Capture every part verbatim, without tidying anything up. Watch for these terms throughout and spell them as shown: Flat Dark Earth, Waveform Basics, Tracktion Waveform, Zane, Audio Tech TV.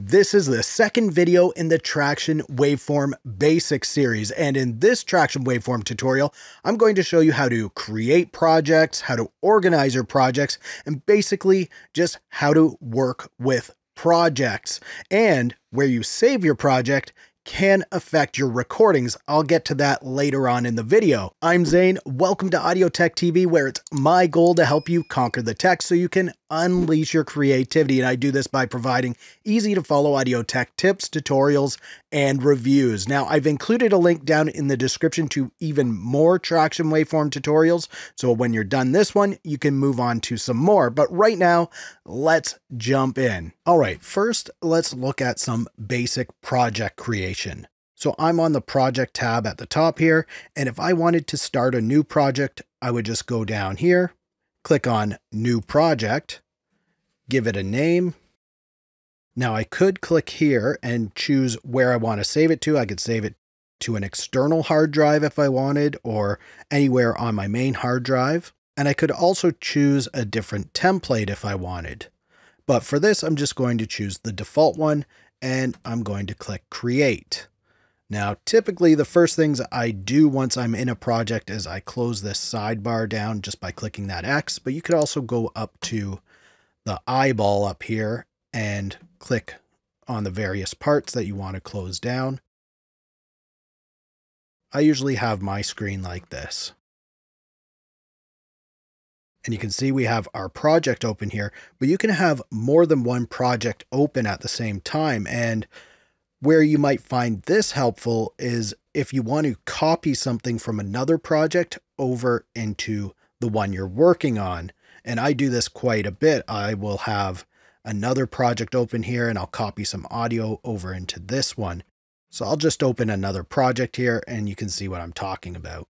This is the second video in the Tracktion Waveform Basics series, and in this Tracktion Waveform tutorial, I'm going to show you how to create projects, how to organize your projects, and basically just how to work with projects. And where you save your project can affect your recordings. I'll get to that later on in the video. I'm Zane. Welcome to Audio Tech T V, where it's my goal to help you conquer the tech so you can unleash your creativity. And I do this by providing easy to follow audio tech tips, tutorials, and reviews. Now, I've included a link down in the description to even more Tracktion Waveform tutorials. So when you're done this one, you can move on to some more. But right now, let's jump in. All right, first, let's look at some basic project creation. So I'm on the project tab at the top here. And if I wanted to start a new project, I would just go down here, click on New Project, give it a name. Now I could click here and choose where I want to save it to. I could save it to an external hard drive if I wanted, or anywhere on my main hard drive. And I could also choose a different template if I wanted. But for this, I'm just going to choose the default one, and I'm going to click Create. Now, typically the first things I do once I'm in a project is I close this sidebar down just by clicking that X, but you could also go up to the eyeball up here and click on the various parts that you want to close down. I usually have my screen like this. And you can see we have our project open here, but you can have more than one project open at the same time. And where you might find this helpful is if you want to copy something from another project over into the one you're working on. And I do this quite a bit. I will have another project open here and I'll copy some audio over into this one. So I'll just open another project here and you can see what I'm talking about.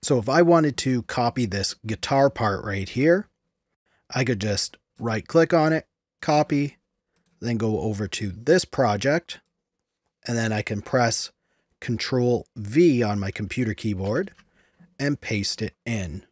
So if I wanted to copy this guitar part right here, I could just right click on it, copy, then go over to this project, and then I can press Control V on my computer keyboard and paste it in.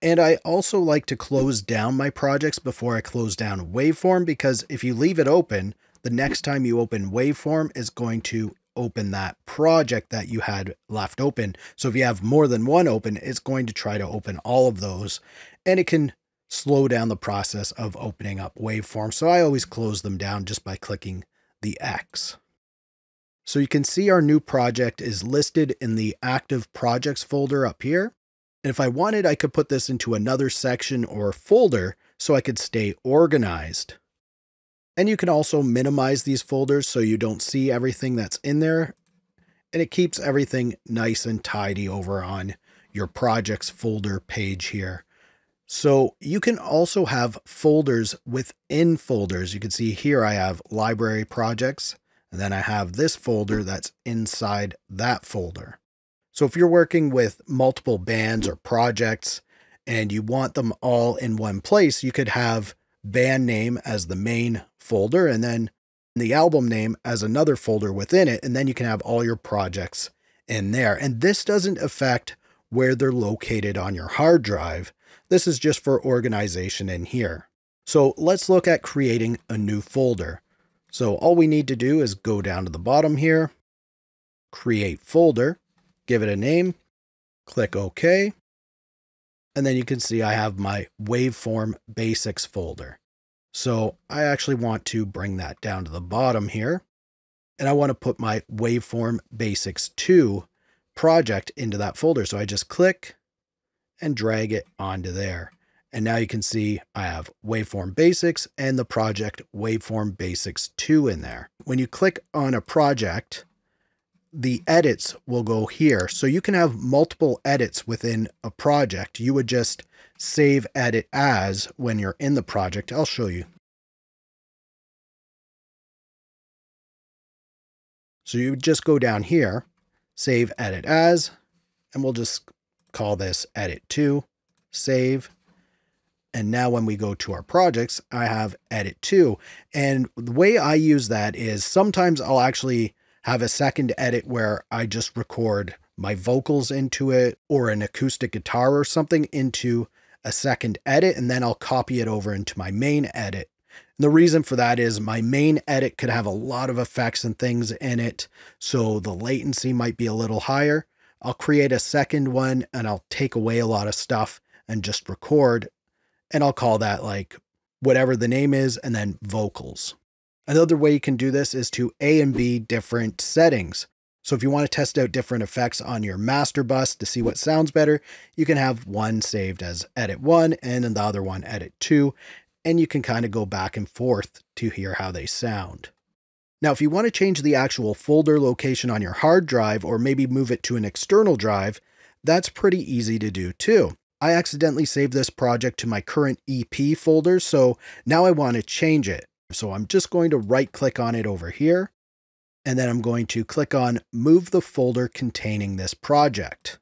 And I also like to close down my projects before I close down Waveform, because if you leave it open, the next time you open Waveform is going to open that project that you had left open. So if you have more than one open, it's going to try to open all of those, and it can slow down the process of opening up Waveform. So I always close them down just by clicking the X. So you can see our new project is listed in the active projects folder up here. And if I wanted, I could put this into another section or folder so I could stay organized. And you can also minimize these folders so you don't see everything that's in there. And it keeps everything nice and tidy over on your projects folder page here. So you can also have folders within folders. You can see here I have library projects, and then I have this folder that's inside that folder. So if you're working with multiple bands or projects and you want them all in one place, you could have band name as the main folder and then the album name as another folder within it. And then you can have all your projects in there. And this doesn't affect where they're located on your hard drive. This is just for organization in here. So let's look at creating a new folder. So all we need to do is go down to the bottom here, create folder, give it a name, click OK. And then you can see I have my Waveform Basics folder. So I actually want to bring that down to the bottom here. And I want to put my Waveform Basics two project into that folder. So I just click and drag it onto there. And now you can see I have Waveform Basics and the project Waveform Basics two in there. When you click on a project, the edits will go here. So you can have multiple edits within a project. You would just save edit as when you're in the project. I'll show you. So you would just go down here, save edit as, and we'll just call this edit two, save. And now when we go to our projects, I have edit two. And the way I use that is sometimes I'll actually have a second edit where I just record my vocals into it or an acoustic guitar or something into a second edit. And then I'll copy it over into my main edit. And the reason for that is my main edit could have a lot of effects and things in it, so the latency might be a little higher. I'll create a second one and I'll take away a lot of stuff and just record, and I'll call that like whatever the name is, and then vocals. Another way you can do this is to A and B different settings. So if you want to test out different effects on your master bus to see what sounds better, you can have one saved as edit one and then the other one edit two, and you can kind of go back and forth to hear how they sound. Now, if you want to change the actual folder location on your hard drive or maybe move it to an external drive, that's pretty easy to do too. I accidentally saved this project to my current E P folder, so now I want to change it. So I'm just going to right click on it over here, and then I'm going to click on Move the Folder Containing This Project.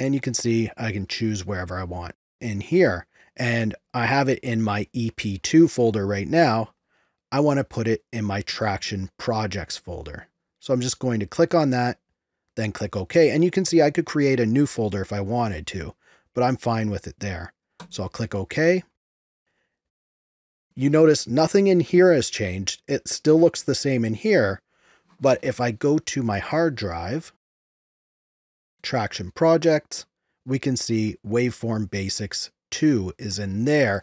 And you can see I can choose wherever I want in here. And I have it in my E P two folder right now. I want to put it in my Tracktion Projects folder. So I'm just going to click on that, then click OK. And you can see I could create a new folder if I wanted to, but I'm fine with it there. So I'll click OK. You notice nothing in here has changed. It still looks the same in here. But if I go to my hard drive, Tracktion Projects, we can see Waveform Basics two is in there.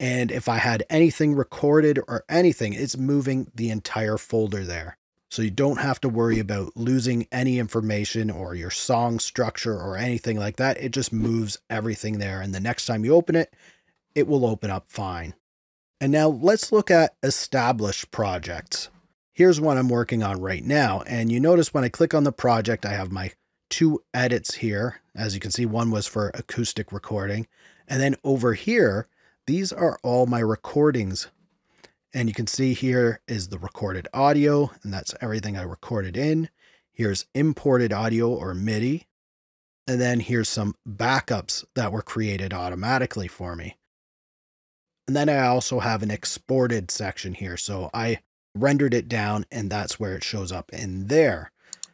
And if I had anything recorded or anything, it's moving the entire folder there. So you don't have to worry about losing any information or your song structure or anything like that. It just moves everything there. And the next time you open it, it will open up fine. And now let's look at established projects. Here's one I'm working on right now. And you notice when I click on the project, I have my two edits here. As you can see, one was for acoustic recording. And then over here, these are all my recordings. And you can see here is the recorded audio, and that's everything I recorded in. Here's imported audio or MIDI. And then here's some backups that were created automatically for me. And then I also have an exported section here. So I rendered it down, and that's where it shows up in there.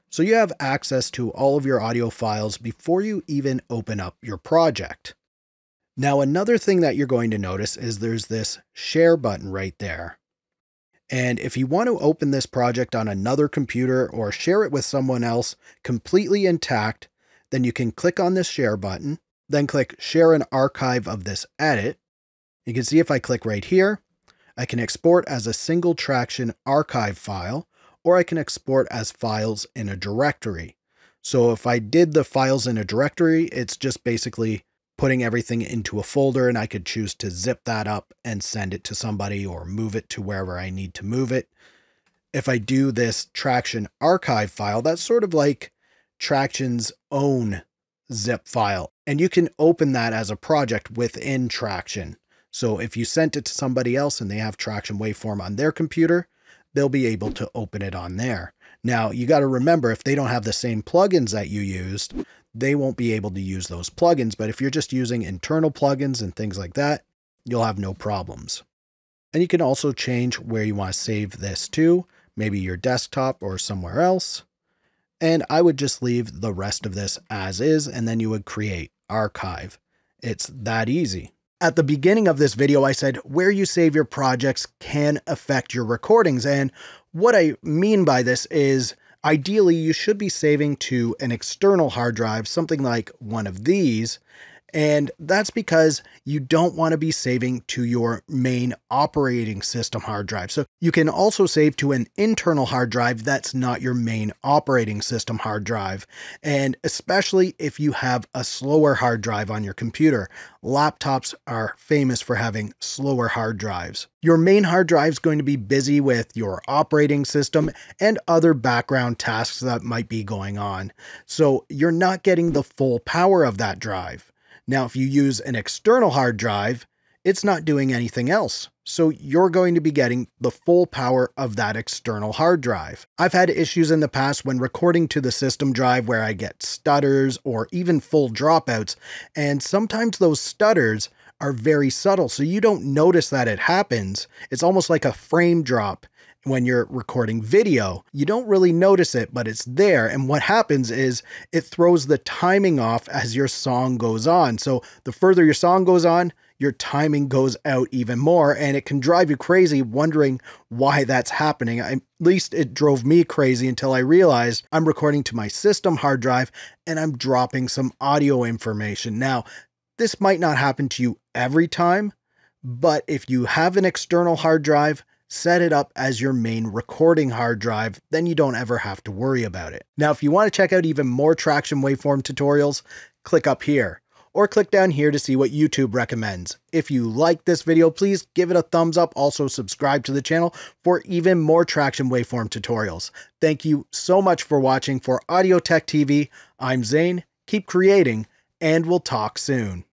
So you have access to all of your audio files before you even open up your project. Now, another thing that you're going to notice is there's this share button right there. And if you want to open this project on another computer or share it with someone else completely intact, then you can click on this share button, then click share an archive of this edit. You can see if I click right here, I can export as a single Tracktion archive file, or I can export as files in a directory. So if I did the files in a directory, it's just basically putting everything into a folder, and I could choose to zip that up and send it to somebody or move it to wherever I need to move it. If I do this Tracktion archive file, that's sort of like Tracktion's own zip file, and you can open that as a project within Tracktion. So if you sent it to somebody else and they have Tracktion Waveform on their computer, they'll be able to open it on there. Now, you got to remember, if they don't have the same plugins that you used, they won't be able to use those plugins. But if you're just using internal plugins and things like that, you'll have no problems. And you can also change where you want to save this to, maybe your desktop or somewhere else. And I would just leave the rest of this as is, and then you would create archive. It's that easy. At the beginning of this video, I said where you save your projects can affect your recordings. And what I mean by this is ideally you should be saving to an external hard drive, something like one of these. And that's because you don't want to be saving to your main operating system hard drive. So you can also save to an internal hard drive that's not your main operating system hard drive. And especially if you have a slower hard drive on your computer. Laptops are famous for having slower hard drives. Your main hard drive is going to be busy with your operating system and other background tasks that might be going on. So you're not getting the full power of that drive. Now, if you use an external hard drive, it's not doing anything else. So you're going to be getting the full power of that external hard drive. I've had issues in the past when recording to the system drive where I get stutters or even full dropouts. And sometimes those stutters are very subtle, so you don't notice that it happens. It's almost like a frame drop. When you're recording video, you don't really notice it, but it's there. And what happens is it throws the timing off as your song goes on. So the further your song goes on, your timing goes out even more, and it can drive you crazy wondering why that's happening. I, at least it drove me crazy until I realized I'm recording to my system hard drive and I'm dropping some audio information. Now, this might not happen to you every time, but if you have an external hard drive, set it up as your main recording hard drive, then you don't ever have to worry about it. Now, if you want to check out even more Tracktion Waveform tutorials, click up here or click down here to see what YouTube recommends. If you like this video, please give it a thumbs up. Also subscribe to the channel for even more Tracktion Waveform tutorials. Thank you so much for watching. For Audio Tech T V, I'm Zane. Keep creating, and we'll talk soon.